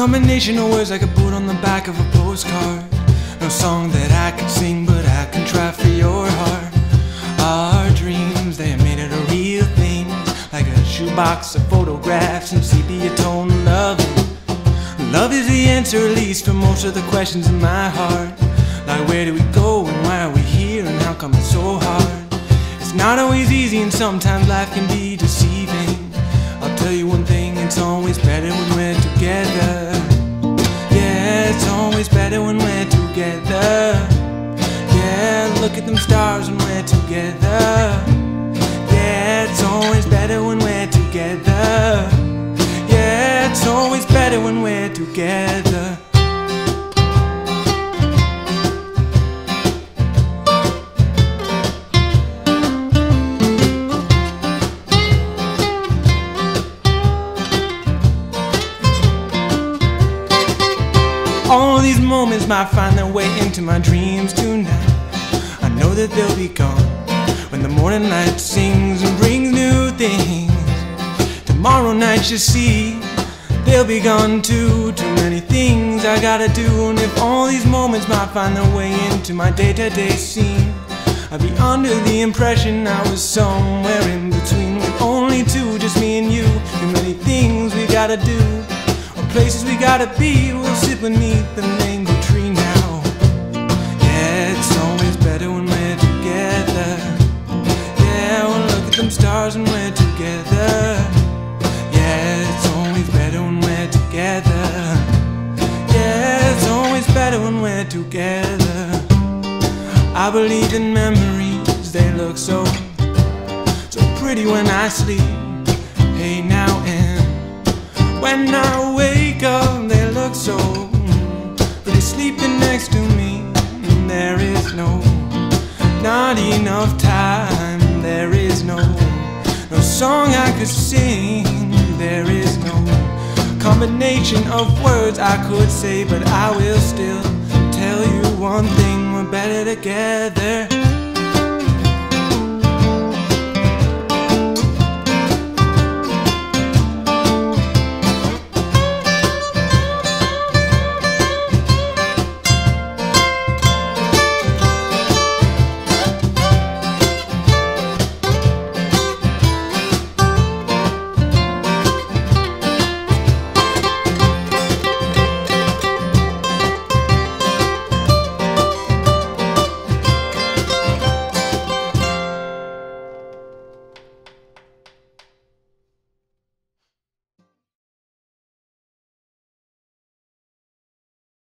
Combination of words I could put on the back of a postcard. No song that I could sing, but I can try for your heart. Our dreams, they are made out of real things, like a shoebox of photographs and sepia tone loving. Love is the answer, at least for most of the questions in my heart. Like, where do we go and why are we here and how come it's so hard? It's not always easy and sometimes life can be deceiving. I'll tell you one thing, it's always better when we're together. Yeah, it's always better when we're together. Yeah, look at them stars when we're together. Yeah, it's always better when we're together. Yeah, it's always better when we're together. All these moments might find their way into my dreams tonight. I know that they'll be gone when the morning light sings and brings new things. Tomorrow night, you see, they'll be gone too. Too many things I gotta do. And if all these moments might find their way into my day-to-day scene, I'd be under the impression I was somewhere in between, with only two, just me and you. Too many things we gotta do, places we gotta be. We'll sit beneath the mango tree now. Yeah, it's always better when we're together. Yeah, we'll look at them stars when we're together. Yeah, it's always better when we're together. Yeah, it's always better when we're together. I believe in memories, they look so pretty when I sleep. Hey, now and when I wake up, they look so pretty sleeping next to me. And there is not enough time. There is no song I could sing. There is no combination of words I could say, but I will still tell you one thing: we're better together.